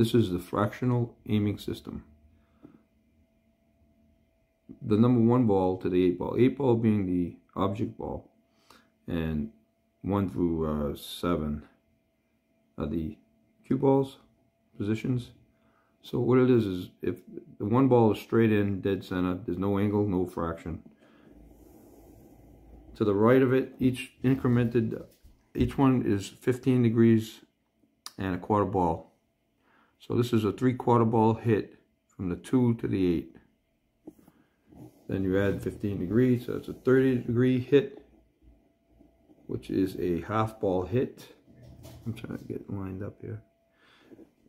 This is the fractional aiming system. The number one ball to the 8 ball. 8 ball being the object ball, and 1 through 7 are the cue balls, positions. So what it is if the 1 ball is straight in, dead center, there's no angle, no fraction. To the right of it, each one is 15 degrees and a quarter ball. So this is a 3/4 ball hit from the 2 to the 8. Then you add 15 degrees, so it's a 30-degree hit, which is a 1/2 ball hit. I'm trying to get lined up here.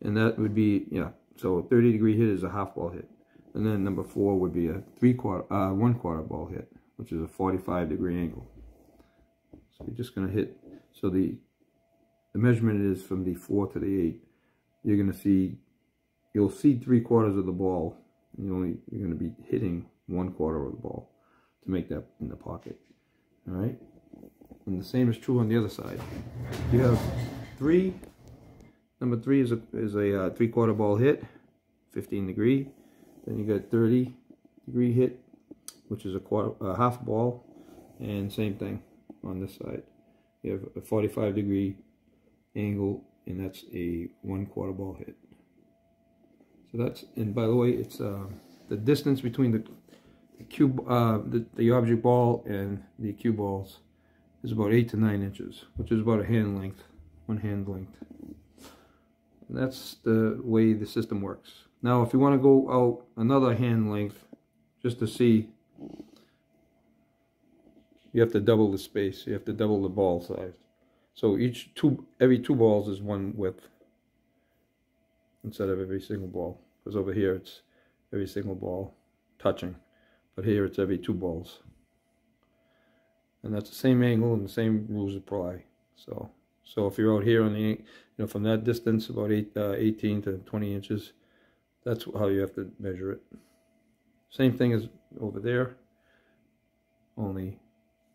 And that would be, yeah, so a 30-degree hit is a 1/2 ball hit. And then number 4 would be a 1/4 ball hit, which is a 45-degree angle. So you're just going to hit, so the measurement is from the 4 to the 8. You're going to see, you'll see 3/4 of the ball, and you're going to be hitting 1/4 of the ball to make that in the pocket. All right, and the same is true on the other side. You have three. Number 3 is a 3/4 ball hit, 15 degree. Then you got 30-degree hit, which is a 1/2 ball, and same thing on this side. You have a 45-degree angle, and that's a 1/4 ball hit. So that's, and by the way, it's the distance between the object ball and the cue balls is about 8 to 9 inches, which is about a hand length, one hand length. And that's the way the system works. Now, if you want to go out another hand length, just to see, you have to double the space. You have to double the ball size. So every 2 balls is 1 width instead of every single ball, because over here it's every single ball touching. But here it's every 2 balls. And that's the same angle and the same rules apply. So if you're out here on the, from that distance, about 18 to 20 inches, that's how you have to measure it. Same thing as over there, only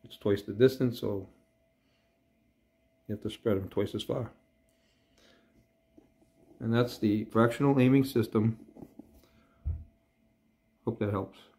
it's twice the distance, so you have to spread them twice as far. And that's the fractional aiming system. Hope that helps.